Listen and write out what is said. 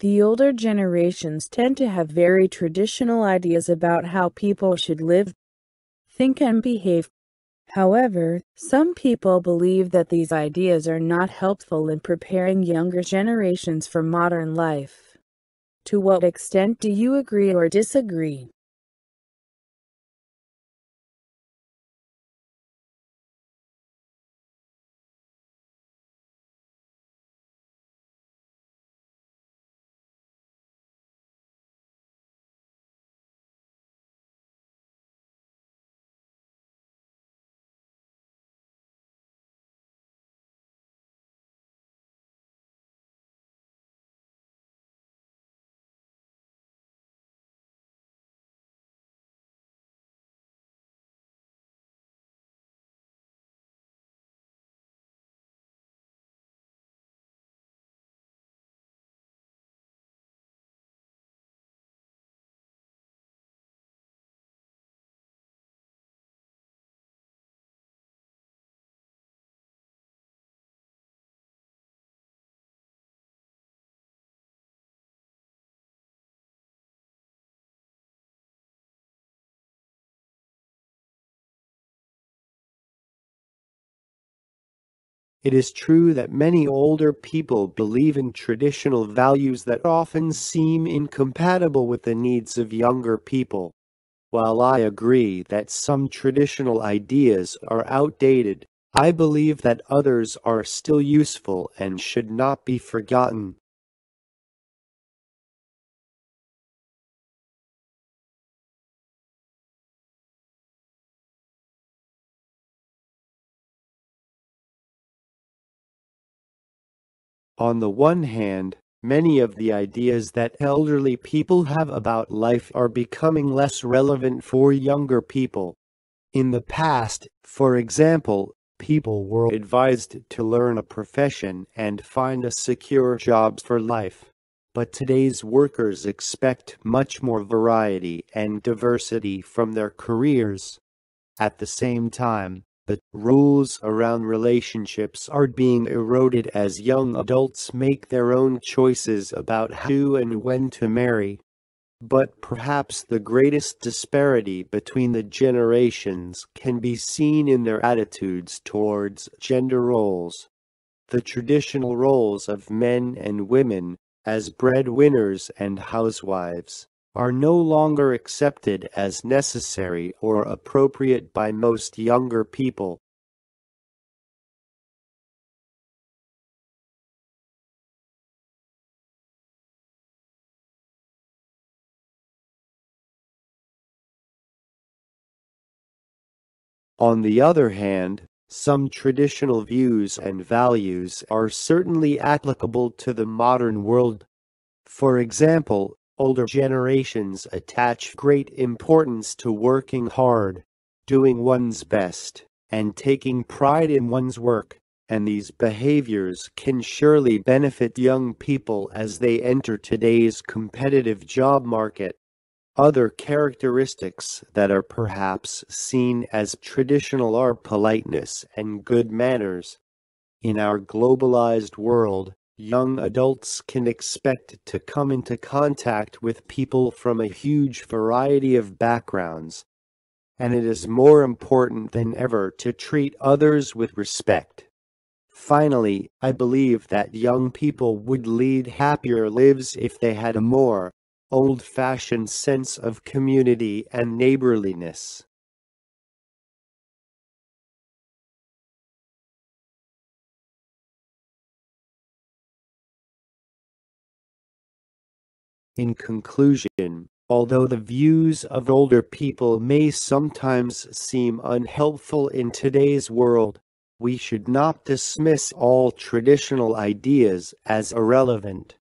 The older generations tend to have very traditional ideas about how people should live, think, and behave. However, some people believe that these ideas are not helpful in preparing younger generations for modern life. To what extent do you agree or disagree? It is true that many older people believe in traditional values that often seem incompatible with the needs of younger people. While I agree that some traditional ideas are outdated, I believe that others are still useful and should not be forgotten. On the one hand, many of the ideas that elderly people have about life are becoming less relevant for younger people. In the past, for example, people were advised to learn a profession and find a secure job for life. But today's workers expect much more variety and diversity from their careers. At the same time, the rules around relationships are being eroded as young adults make their own choices about who and when to marry. But perhaps the greatest disparity between the generations can be seen in their attitudes towards gender roles. The traditional roles of men and women, as breadwinners and housewives, are no longer accepted as necessary or appropriate by most younger people. On the other hand, some traditional views and values are certainly applicable to the modern world. For example, older generations attach great importance to working hard, doing one's best, and taking pride in one's work, and these behaviors can surely benefit young people as they enter today's competitive job market. Other characteristics that are perhaps seen as traditional are politeness and good manners. In our globalized world, young adults can expect to come into contact with people from a huge variety of backgrounds, and it is more important than ever to treat others with respect. Finally, I believe that young people would lead happier lives if they had a more old-fashioned sense of community and neighborliness. In conclusion, although the views of older people may sometimes seem unhelpful in today's world, we should not dismiss all traditional ideas as irrelevant.